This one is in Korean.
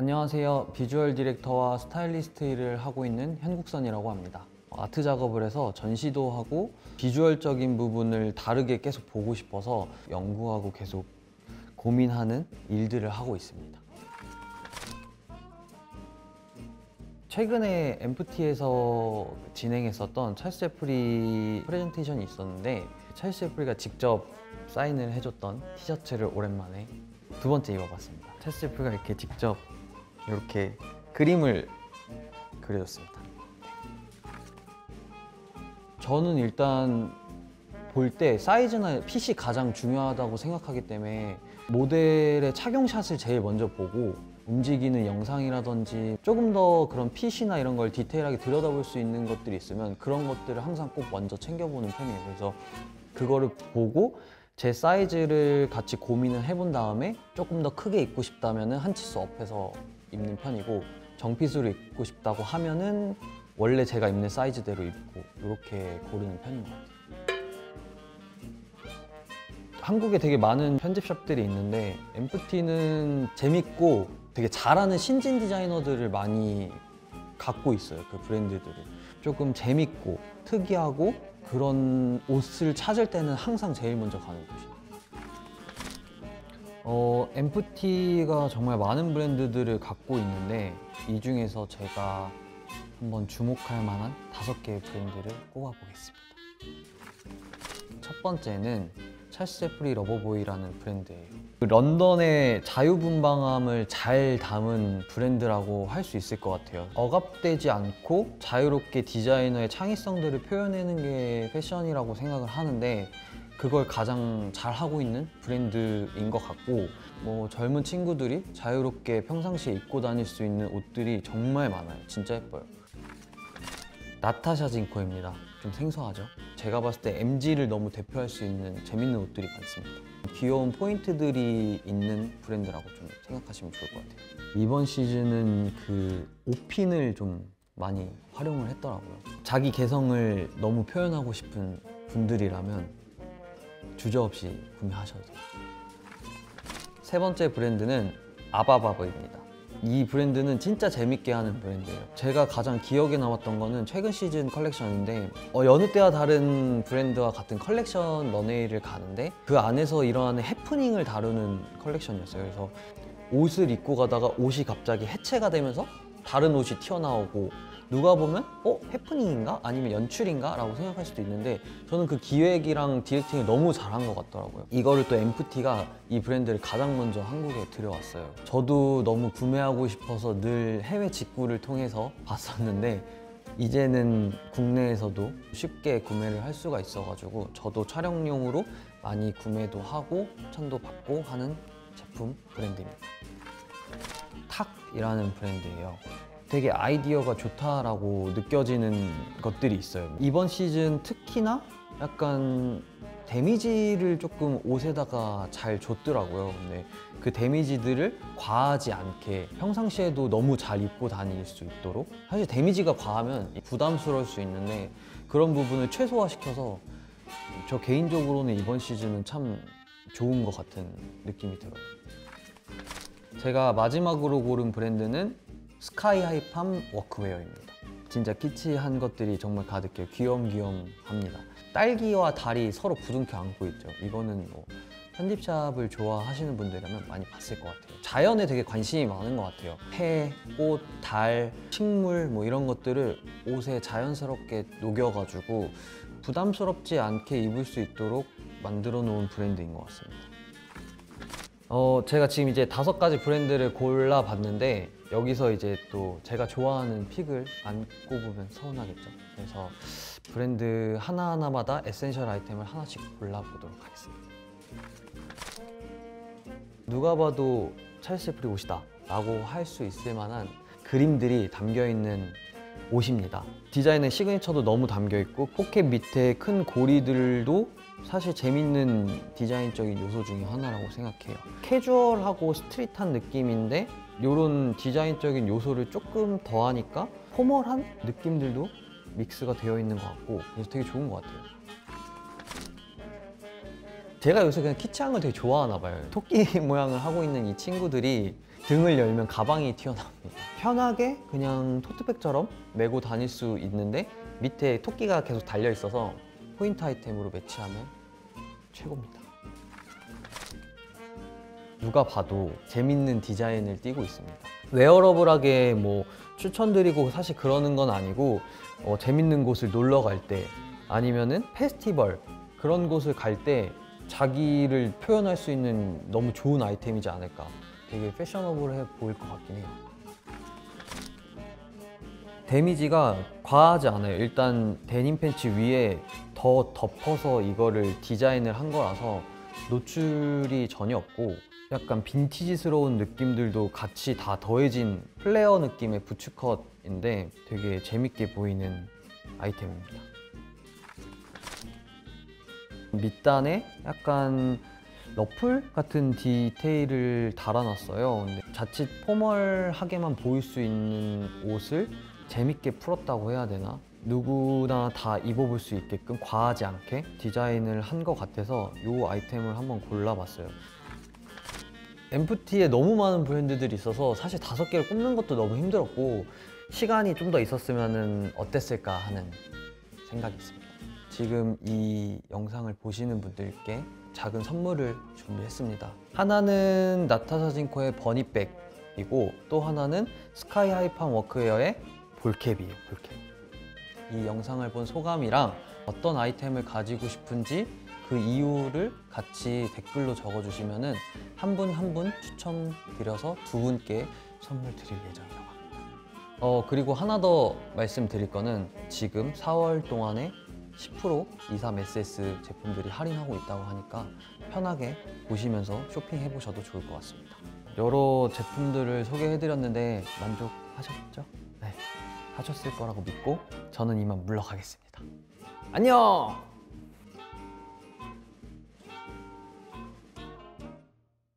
안녕하세요. 비주얼 디렉터와 스타일리스트 일을 하고 있는 현국선이라고 합니다. 아트 작업을 해서 전시도 하고 비주얼적인 부분을 다르게 계속 보고 싶어서 연구하고 계속 고민하는 일들을 하고 있습니다. 최근에 엠프티에서 진행했었던 찰스 제프리 프레젠테이션이 있었는데 찰스 제프리가 직접 사인을 해줬던 티셔츠를 오랜만에 두 번째 입어봤습니다. 찰스 제프리가 이렇게 직접 이렇게 그림을 그려줬습니다. 저는 일단 볼 때 사이즈나 핏이 가장 중요하다고 생각하기 때문에 모델의 착용샷을 제일 먼저 보고 움직이는 영상이라든지 조금 더 그런 핏이나 이런 걸 디테일하게 들여다볼 수 있는 것들이 있으면 그런 것들을 항상 꼭 먼저 챙겨보는 편이에요. 그래서 그거를 보고 제 사이즈를 같이 고민을 해본 다음에 조금 더 크게 입고 싶다면 한 치수 업해서 입는 편이고 정핏으로 입고 싶다고 하면은 원래 제가 입는 사이즈대로 입고 이렇게 고르는 편인 것 같아요. 한국에 되게 많은 편집샵들이 있는데 엠프티는 재밌고 되게 잘하는 신진 디자이너들을 많이 갖고 있어요. 그 브랜드들을 조금 재밌고 특이하고 그런 옷을 찾을 때는 항상 제일 먼저 가는 곳이에요. 엠프티가 정말 많은 브랜드들을 갖고 있는데 이 중에서 제가 한번 주목할 만한 5개의 브랜드를 꼽아보겠습니다. 첫 번째는 찰스 제프리 러버보이라는 브랜드예요. 런던의 자유분방함을 잘 담은 브랜드라고 할 수 있을 것 같아요. 억압되지 않고 자유롭게 디자이너의 창의성들을 표현하는 게 패션이라고 생각을 하는데 그걸 가장 잘 하고 있는 브랜드인 것 같고 젊은 친구들이 자유롭게 평상시에 입고 다닐 수 있는 옷들이 정말 많아요. 진짜 예뻐요. 나타샤 징코입니다. 좀 생소하죠? 제가 봤을 때 MG를 너무 대표할 수 있는 재밌는 옷들이 많습니다. 귀여운 포인트들이 있는 브랜드라고 좀 생각하시면 좋을 것 같아요. 이번 시즌은 그 옷핀을 좀 많이 활용을 했더라고요. 자기 개성을 너무 표현하고 싶은 분들이라면 주저없이 구매하셔도 돼요. 세 번째 브랜드는 아바바바입니다. 이 브랜드는 진짜 재밌게 하는 브랜드예요. 제가 가장 기억에 남았던 거는 최근 시즌 컬렉션인데 여느 때와 다른 브랜드와 같은 컬렉션 런웨이를 가는데 그 안에서 일어나는 해프닝을 다루는 컬렉션이었어요. 그래서 옷을 입고 가다가 옷이 갑자기 해체가 되면서 다른 옷이 튀어나오고 누가 보면 해프닝인가? 아니면 연출인가? 라고 생각할 수도 있는데 저는 그 기획이랑 디렉팅을 너무 잘한 것 같더라고요. 이거를 또 엠프티가 이 브랜드를 가장 먼저 한국에 들여왔어요. 저도 너무 구매하고 싶어서 늘 해외 직구를 통해서 봤었는데 이제는 국내에서도 쉽게 구매를 할 수가 있어가지고 저도 촬영용으로 많이 구매도 하고 추천도 받고 하는 제품 브랜드입니다. 탁이라는 브랜드예요. 되게 아이디어가 좋다라고 느껴지는 것들이 있어요. 이번 시즌 특히나 약간 데미지를 조금 옷에다가 잘 줬더라고요. 근데 그 데미지들을 과하지 않게 평상시에도 너무 잘 입고 다닐 수 있도록 사실 데미지가 과하면 부담스러울 수 있는데 그런 부분을 최소화시켜서 저 개인적으로는 이번 시즌은 참 좋은 것 같은 느낌이 들어요. 제가 마지막으로 고른 브랜드는 스카이하이팜 워크웨어입니다. 진짜 키치한 것들이 정말 가득해요. 귀염귀염합니다. 딸기와 달이 서로 부둥켜 안고 있죠. 이거는 편집샵을 좋아하시는 분들이라면 많이 봤을 것 같아요. 자연에 되게 관심이 많은 것 같아요. 해, 꽃, 달, 식물 이런 것들을 옷에 자연스럽게 녹여가지고 부담스럽지 않게 입을 수 있도록 만들어 놓은 브랜드인 것 같습니다. 제가 지금 이제 5가지 브랜드를 골라봤는데 여기서 이제 또 제가 좋아하는 픽을 안 꼽으면 서운하겠죠. 그래서 브랜드 하나하나마다 에센셜 아이템을 하나씩 골라보도록 하겠습니다. 누가 봐도 찰스 제프리 옷이다 라고 할 수 있을 만한 그림들이 담겨있는 옷입니다. 디자인의 시그니처도 너무 담겨있고 포켓 밑에 큰 고리들도 사실 재밌는 디자인적인 요소 중에 하나라고 생각해요. 캐주얼하고 스트릿한 느낌인데 이런 디자인적인 요소를 조금 더하니까 포멀한 느낌들도 믹스가 되어 있는 것 같고 그래서 되게 좋은 것 같아요. 제가 요새 그냥 키치한 걸 되게 좋아하나 봐요. 토끼 모양을 하고 있는 이 친구들이 등을 열면 가방이 튀어나옵니다. 편하게 그냥 토트백처럼 메고 다닐 수 있는데 밑에 토끼가 계속 달려 있어서 포인트 아이템으로 매치하면 최고입니다. 누가 봐도 재밌는 디자인을 띠고 있습니다. 웨어러블하게 뭐 추천드리고 사실 그러는 건 아니고 재밌는 곳을 놀러 갈 때 아니면은 페스티벌 그런 곳을 갈 때 자기를 표현할 수 있는 너무 좋은 아이템이지 않을까. 되게 패셔너블해 보일 것 같긴 해요. 데미지가 과하지 않아요. 일단 데님 팬츠 위에 더 덮어서 이거를 디자인을 한 거라서 노출이 전혀 없고 약간 빈티지스러운 느낌들도 같이 다 더해진 플레어 느낌의 부츠컷인데 되게 재밌게 보이는 아이템입니다. 밑단에 약간 러플 같은 디테일을 달아놨어요. 근데 자칫 포멀하게만 보일 수 있는 옷을 재밌게 풀었다고 해야 되나? 누구나 다 입어볼 수 있게끔 과하지 않게 디자인을 한 것 같아서 이 아이템을 한번 골라봤어요. 엠프티에 너무 많은 브랜드들이 있어서 사실 5개를 꼽는 것도 너무 힘들었고 시간이 좀 더 있었으면 어땠을까 하는 생각이 있습니다. 지금 이 영상을 보시는 분들께 작은 선물을 준비했습니다. 하나는 나타샤 징코의 버니백이고 또 하나는 스카이 하이팡 워크웨어의 볼캡이에요. 볼캡. 이 영상을 본 소감이랑 어떤 아이템을 가지고 싶은지 그 이유를 같이 댓글로 적어주시면 한 분 한 분 추첨드려서 2분께 선물 드릴 예정이라고 합니다. 그리고 하나 더 말씀드릴 거는 지금 4월 동안에 10% 23SS 제품들이 할인하고 있다고 하니까 편하게 보시면서 쇼핑해보셔도 좋을 것 같습니다. 여러 제품들을 소개해드렸는데 만족하셨죠? 네, 하셨을 거라고 믿고 저는 이만 물러가겠습니다. 안녕!